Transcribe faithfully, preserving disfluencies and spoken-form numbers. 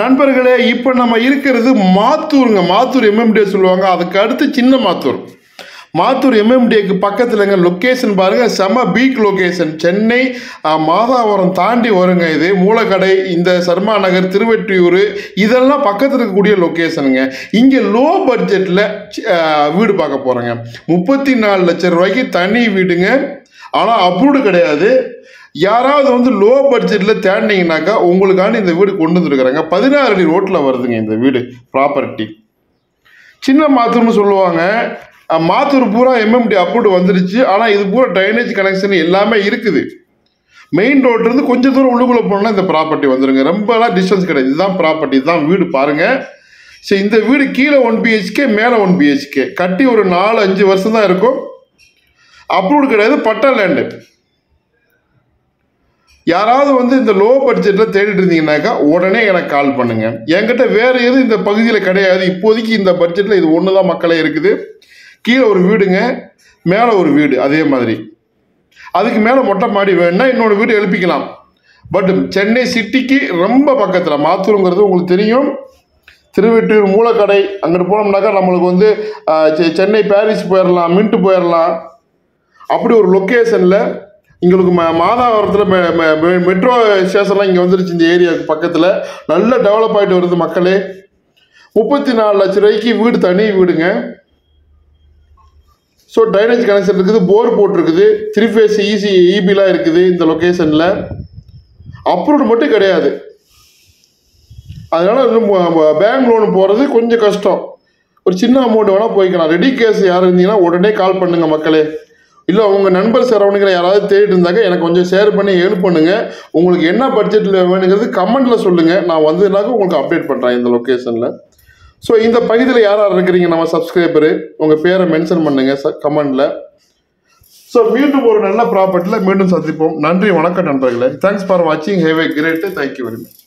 நண்பர்களே, இப்போ நம்ம இருக்கிறது மாத்தூருங்க. மாத்தூர் எம்எம்டிஏ சொல்லுவாங்க, அதுக்கு அடுத்து சின்ன மாத்தூர். மாத்தூர் எம்எம்டிஏக்கு பக்கத்துலங்க லொக்கேஷன் பாருங்கள், செம பீக் லொக்கேஷன். சென்னை மாதாவரம் தாண்டி வருங்க, இது மூலக்கடை, இந்த சர்மா நகர், திருவெற்றியூர், இதெல்லாம் பக்கத்தில் இருக்கக்கூடிய லொக்கேஷனுங்க. இங்கே லோ பட்ஜெட்டில் வீடு பார்க்க போகிறேங்க. முப்பத்தி நாலு லட்சம் ரூபாய்க்கு தனி வீடுங்க, ஆனால் அப்ரூவ்டு கிடையாது. யாராவது வந்து லோ பட்ஜெட்டில் தேடினீங்கன்னாக்கா உங்களுக்கான இந்த வீடு கொண்டு வந்துருக்குறாங்க. பதினாறு அடி ரோட்டில் வருதுங்க இந்த வீடு ப்ராப்பர்ட்டி. சின்ன மாத்தூர்னு சொல்லுவாங்க. மாத்தூர் பூரா எம்எம்டி அப்ரூவ்டு வந்துடுச்சு, ஆனால் இது பூரா ட்ரைனேஜ் கனெக்ஷன் எல்லாமே இருக்குது. மெயின் ரோட்லேருந்து கொஞ்சம் தூரம் உள்ளுக்குள்ளே போனோம்னா இந்த ப்ராப்பர்ட்டி வந்துடுங்க. ரொம்பலாம் டிஸ்டன்ஸ் கிடையாது. இதுதான் ப்ராப்பர்ட்டி, இதுதான் வீடு பாருங்கள். சரி, இந்த வீடு கீழே ஒன் பிஹெச்கே, மேலே ஒன் பிஹெச்கே, கட்டி ஒரு நாலு அஞ்சு வருஷம் தான் இருக்கும். அப்ரூவ்டு கிடையாது, பட்டா லேண்டு. யாராவது வந்து இந்த லோ பட்ஜெட்டில் தேடிட்டு இருந்தீங்கன்னாக்கா உடனே எனக்கு கால் பண்ணுங்கள். என்கிட்ட வேறு எதுவும் இந்த பகுதியில் கிடையாது இப்போதைக்கு. இந்த பட்ஜெட்டில் இது ஒன்று தான் மக்களே இருக்குது. கீழே ஒரு வீடுங்க, மேலே ஒரு வீடு, அதே மாதிரி அதுக்கு மேலே மொட்டை மாடி வேணும்னா இன்னொரு வீடு எழுப்பிக்கலாம். பட் சென்னை சிட்டிக்கு ரொம்ப பக்கத்தில் மாத்தூருங்கிறது உங்களுக்கு தெரியும். திருவெற்றியூர் மூலக்கடை அங்கிட்டு போனோம்னாக்கா நம்மளுக்கு வந்து சென்னை பாரிஸ் போயிடலாம், மின்ட்டு போயிடலாம். அப்படி ஒரு லொக்கேஷனில் எங்களுக்கு ம மாதாவரத்தில் மெ மெ மெட்ரோ ஸ்டேஷன்லாம் இங்கே வந்துருச்சு. இந்த ஏரியாவுக்கு பக்கத்தில் நல்லா டெவலப் ஆகிட்டு வருது மக்களே. முப்பத்தி நாலு லட்சம் ரூபாய்க்கு வீடு, தனி வீடுங்க. ஸோ ட்ரைனேஜ் கனெக்ஷன் இருக்குது, போர் போட்டிருக்குது, த்ரீ ஃபேஸ் ஈசி ஈபிலாம் இருக்குது இந்த லொக்கேஷனில். அப்ரூவ்டு மட்டும் கிடையாது, அதனால் இன்னும் பேங்க் லோன் போகிறது கொஞ்சம் கஷ்டம். ஒரு சின்ன அமௌண்ட் வேணால் போய்க்கலாம். ரெடி கேஸ் யார் இருந்தீங்கன்னா உடனே கால் பண்ணுங்கள் மக்களே. இல்லை உங்கள் நண்பர் சரௌண்டிங்கில் யாராவது தேடிட்டு இருந்தாங்க எனக்கு கொஞ்சம் ஷேர் பண்ணி ஹெல்ப் பண்ணுங்கள். உங்களுக்கு என்ன பட்ஜெட்டில் வேணுங்கிறது கமெண்ட்டில் சொல்லுங்கள். நான் வந்ததுனாக்க உங்களுக்கு அப்டேட் பண்ணுறேன் இந்த லொக்கேஷனில். ஸோ இந்த பகுதியில் யார் யார் இருக்கிறீங்க நம்ம சப்ஸ்கிரைபரு, உங்கள் பேரை மென்ஷன் பண்ணுங்கள் ச கமெண்டில். ஸோ மீண்டும் ஒரு நல்ல ப்ராப்பர்ட்டியில் மீண்டும் சந்திப்போம். நன்றி, வணக்கம் நண்பர்களே. தேங்க்ஸ் ஃபார் வாட்சிங். Have a great. Thank you very much.